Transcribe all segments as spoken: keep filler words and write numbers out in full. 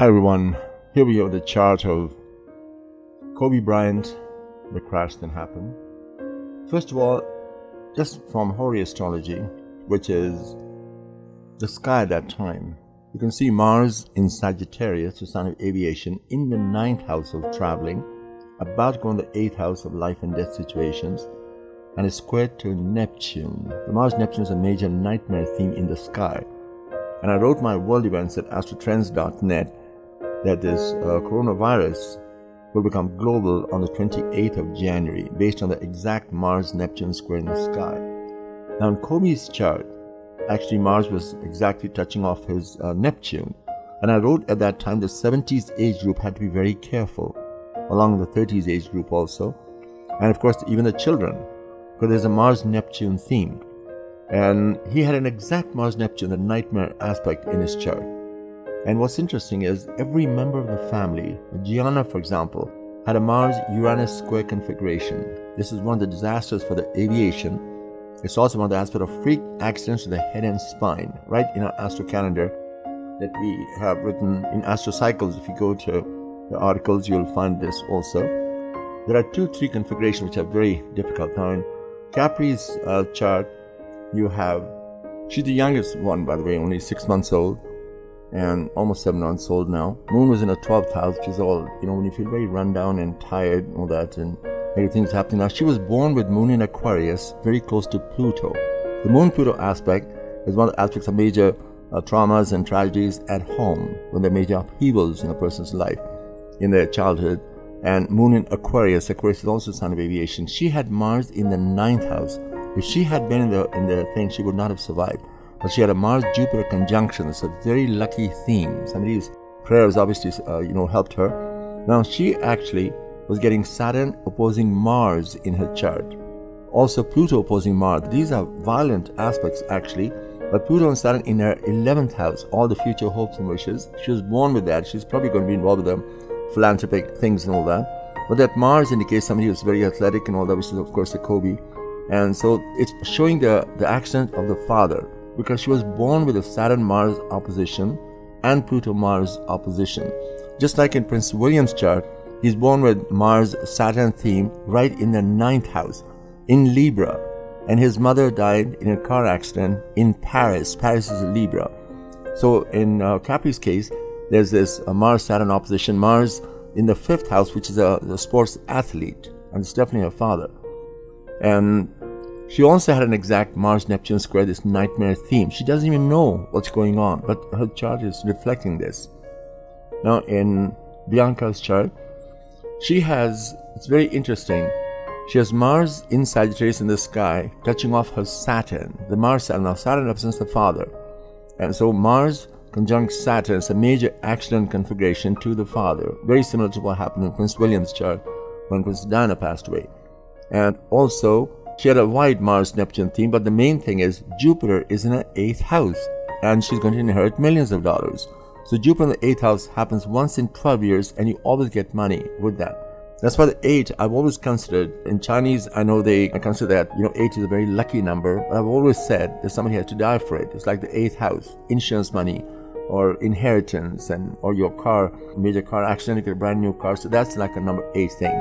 Hi everyone, here we have the chart of Kobe Bryant, the crash that happened. First of all, just from Hori astrology, which is the sky at that time, you can see Mars in Sagittarius, the sign of aviation, in the ninth house of traveling, about to go in the eighth house of life and death situations, and is squared to Neptune. The Mars-Neptune is a major nightmare theme in the sky. And I wrote my world events at astro trends dot net. That this uh, coronavirus will become global on the twenty-eighth of January based on the exact Mars-Neptune square in the sky. Now in Kobe's chart, actually Mars was exactly touching off his uh, Neptune, and I wrote at that time the seventies age group had to be very careful, along the thirties age group also, and of course even the children, because there's a Mars-Neptune theme. And he had an exact Mars-Neptune, the nightmare aspect in his chart. And what's interesting is every member of the family, Gianna for example, had a Mars-Uranus square configuration. This is one of the disasters for the aviation. It's also one of the aspects of freak accidents to the head and spine, right in our astro calendar that we have written in Astrocycles. If you go to the articles, you'll find this also. There are two, three configurations which are very difficult. Now in Capri's uh, chart, you have, she's the youngest one by the way, only six months old. And almost seven months old now. Moon was in her twelfth house, which is all, you know, when you feel very run down and tired and all that, and everything's happening. Now, she was born with Moon in Aquarius, very close to Pluto. The Moon-Pluto aspect is one of the aspects of major uh, traumas and tragedies at home, when there are major upheavals in a person's life, in their childhood. And Moon in Aquarius, Aquarius is also a sign of aviation. She had Mars in the ninth house. If she had been in the, in the thing, she would not have survived. But she had a Mars-Jupiter conjunction. It's a very lucky theme. Somebody's prayers obviously, uh, you know, helped her. Now, she actually was getting Saturn opposing Mars in her chart. Also, Pluto opposing Mars. These are violent aspects, actually. But Pluto and Saturn in her eleventh house, all the future hopes and wishes. She was born with that. She's probably going to be involved with them, philanthropic things and all that. But that Mars indicates somebody who's very athletic and all that, which is, of course, a Kobe. And so it's showing the, the accent of the father, because she was born with a Saturn-Mars opposition and Pluto-Mars opposition. Just like in Prince William's chart, he's born with Mars-Saturn theme right in the ninth house, in Libra. And his mother died in a car accident in Paris. Paris is Libra. So in uh, Capri's case, there's this uh, Mars-Saturn opposition, Mars in the fifth house, which is a, a sports athlete, and it's definitely her father. And she also had an exact Mars-Neptune square, this nightmare theme. She doesn't even know what's going on, but her chart is reflecting this. Now in Bianca's chart, she has, it's very interesting, she has Mars in Sagittarius in the sky, touching off her Saturn, the Mars-Saturn. Now Saturn represents the father. And so Mars conjunct Saturn is a major accident configuration to the father, very similar to what happened in Prince William's chart when Princess Diana passed away. And also, she had a wide Mars-Neptune theme, but the main thing is Jupiter is in her eighth house and she's going to inherit millions of dollars. So Jupiter in the eighth house happens once in twelve years and you always get money with that. That's why the eight I've always considered, in Chinese I know they consider that, you know, eight is a very lucky number, but I've always said that somebody has to die for it. It's like the eighth house, insurance money or inheritance, and or your car, major car accident, you get a brand new car, so that's like a number eight thing.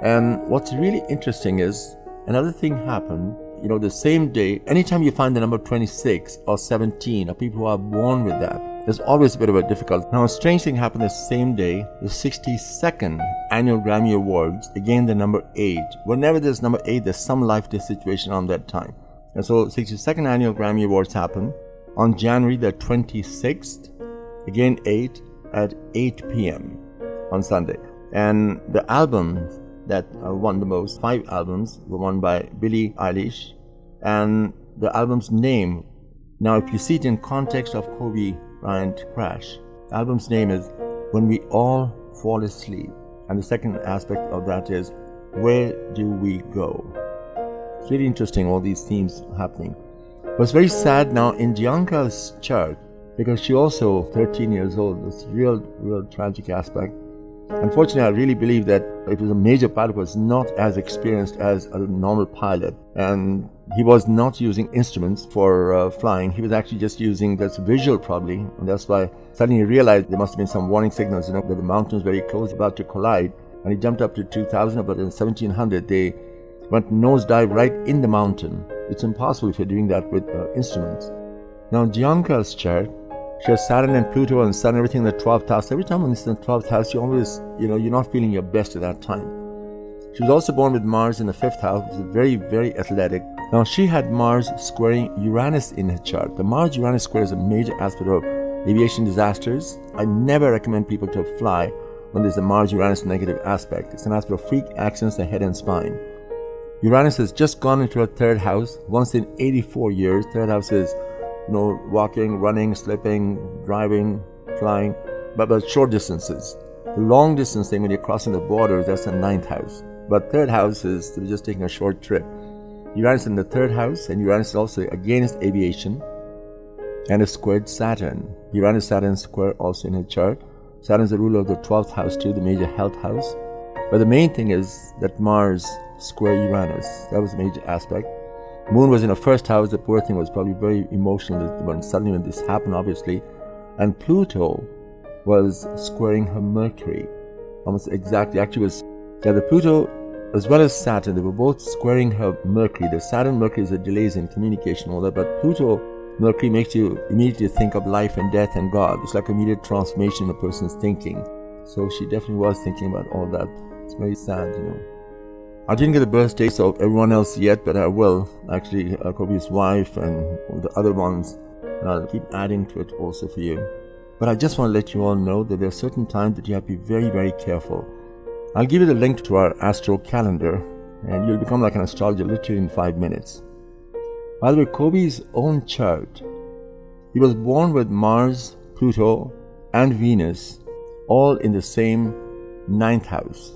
And what's really interesting is, another thing happened, you know, the same day, anytime you find the number twenty-six or seventeen or people who are born with that, there's always a bit of a difficulty. Now, a strange thing happened the same day, the sixty-second annual Grammy Awards, again the number eight. Whenever there's number eight, there's some life death situation on that time. And so, sixty-second annual Grammy Awards happened on January the twenty-sixth, again eight, at eight p m on Sunday. And the album that uh, won the most, five albums were won by Billie Eilish, and the album's name, now if you see it in context of Kobe Bryant crash, the album's name is When We All Fall Asleep, and the second aspect of that is Where Do We Go? It's really interesting, all these themes happening. But it's very sad now in Bianca's chart, because she also, thirteen years old, this real, real tragic aspect, Unfortunately, I really believe that it was a major pilot who was not as experienced as a normal pilot, and he was not using instruments for uh, flying. He was actually just using that's visual probably, and that's why suddenly he realized there must have been some warning signals, you know, that the mountain was very close, about to collide, and he jumped up to two thousand, but in seventeen hundred they went nosedive right in the mountain. It's impossible if you're doing that with uh, instruments. Now Gianca's chart, she has Saturn and Pluto and Sun, everything in the twelfth house. Every time when it's in the twelfth house, you always, you know, you're not feeling your best at that time. She was also born with Mars in the fifth house, which is very, very athletic. Now, she had Mars squaring Uranus in her chart. The Mars-Uranus square is a major aspect of aviation disasters. I never recommend people to fly when there's a Mars-Uranus negative aspect. It's an aspect of freak accidents to the head and spine. Uranus has just gone into her third house once in eighty-four years. Third house is, you know, walking, running, slipping, driving, flying, but, but short distances. The long distance thing, when you're crossing the borders, that's the ninth house. But third house is just taking a short trip. Uranus in the third house, and Uranus is also against aviation, and it's squared Saturn. Uranus Saturn square also in her chart. Saturn is the ruler of the twelfth house too, the major health house. But the main thing is that Mars square Uranus. That was a major aspect. Moon was in her first house. The poor thing was probably very emotional when suddenly when this happened, obviously. And Pluto was squaring her Mercury, almost exactly. Actually, was yeah, the Pluto as well as Saturn. They were both squaring her Mercury. The Saturn Mercury is the delays in communication, all that. But Pluto Mercury makes you immediately think of life and death and God. It's like immediate transformation in a person's thinking. So she definitely was thinking about all that. It's very sad, you know. I didn't get the birth dates of everyone else yet, but I will. Actually, uh, Kobe's wife and the other ones, and I'll keep adding to it also for you. But I just want to let you all know that there are certain times that you have to be very, very careful. I'll give you the link to our astro calendar, and you'll become like an astrologer literally in five minutes. By the way, Kobe's own chart, he was born with Mars, Pluto, and Venus, all in the same ninth house.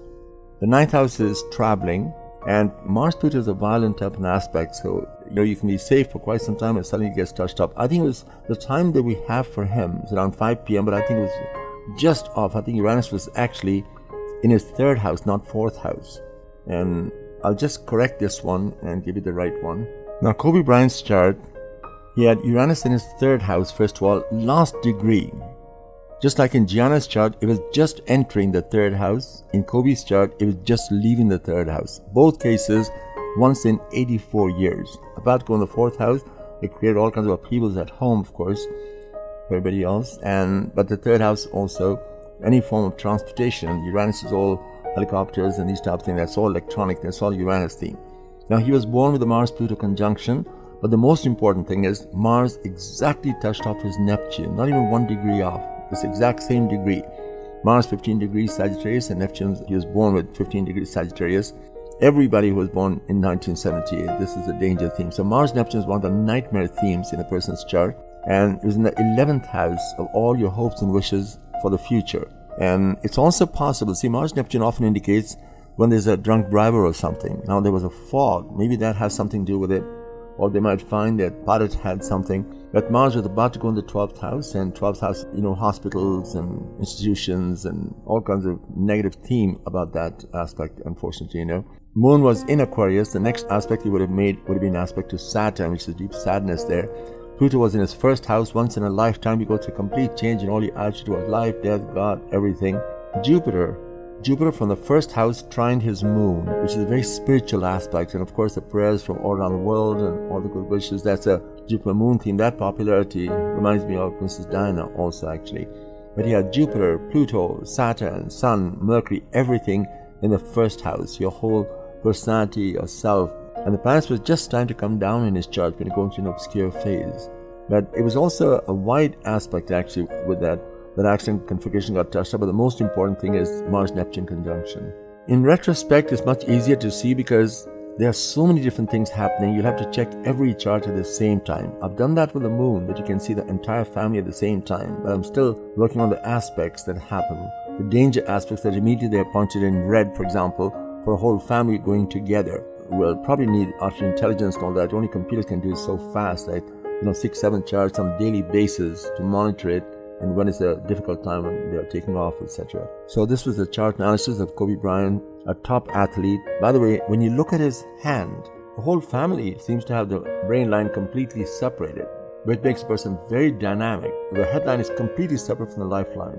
The ninth house is traveling, and Mars Pluto is a violent type of aspect, so you know you can be safe for quite some time and suddenly it gets touched up. I think it was the time that we have for him is around five p m, but I think it was just off. I think Uranus was actually in his third house, not fourth house. And I'll just correct this one and give you the right one. Now Kobe Bryant's chart, he had Uranus in his third house, first of all, last degree. Just like in Gianna's chart, it was just entering the third house. In Kobe's chart, it was just leaving the third house. Both cases, once in eighty-four years. About to go in the fourth house, it created all kinds of upheavals at home, of course, for everybody else. And but the third house also, any form of transportation. Uranus is all helicopters and these type of things. That's all electronic. That's all Uranus theme. Now he was born with the Mars-Pluto conjunction, but the most important thing is Mars exactly touched off his Neptune, not even one degree off. This exact same degree. Mars fifteen degrees Sagittarius, and Neptune, he was born with fifteen degrees Sagittarius. Everybody who was born in nineteen seventy-eight, this is a danger theme. So Mars Neptune is one of the nightmare themes in a person's chart, and it was in the eleventh house of all your hopes and wishes for the future. And it's also possible, see, Mars Neptune often indicates when there's a drunk driver or something. Now there was a fog, maybe that has something to do with it, or they might find that pilot had something. But Mars was about to go in the twelfth house, and twelfth house, you know, hospitals and institutions and all kinds of negative theme about that aspect, unfortunately, you know. Moon was in Aquarius. The next aspect he would have made would have been an aspect to Saturn, which is deep sadness there. Pluto was in his first house. Once in a lifetime, you go through a complete change in all your attitude towards life, death, God, everything. Jupiter. Jupiter from the first house trined his moon, which is a very spiritual aspect, and of course the prayers from all around the world and all the good wishes. That's a Jupiter moon theme. That popularity reminds me of Princess Diana also, actually. But he had Jupiter, Pluto, Saturn, Sun, Mercury, everything in the first house, your whole personality, yourself. And the planets was just starting to come down in his chart when it goes into an obscure phase. But it was also a wide aspect actually with that. That accident configuration got touched up, but the most important thing is Mars-Neptune conjunction. In retrospect, it's much easier to see because there are so many different things happening. You'll have to check every chart at the same time. I've done that with the moon, but you can see the entire family at the same time. But I'm still working on the aspects that happen. The danger aspects that immediately are pointed in red, for example, for a whole family going together. We'll probably need artificial intelligence and all that. Only computers can do it so fast, like, you know, six, seven charts on a daily basis to monitor it. and when is the difficult time when they are taking off, et cetera. So this was the chart analysis of Kobe Bryant, a top athlete. By the way, when you look at his hand, the whole family seems to have the brain line completely separated, which makes a person very dynamic. The headline is completely separate from the lifeline.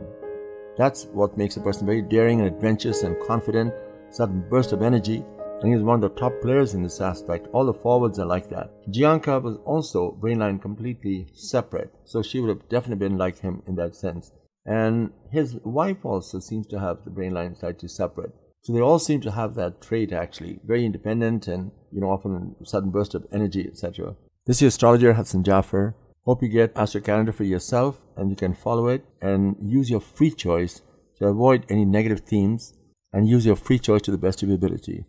That's what makes a person very daring and adventurous and confident, sudden burst of energy. And he was one of the top players in this aspect. All the forwards are like that. Bianca was also brainline completely separate. So she would have definitely been like him in that sense. And his wife also seems to have the brainline slightly separate. So they all seem to have that trait actually. Very independent and, you know, often a sudden burst of energy, et cetera. This is astrologer Hudson Jaffer. Hope you get Astro Calendar for yourself and you can follow it. And use your free choice to avoid any negative themes. And use your free choice to the best of your ability.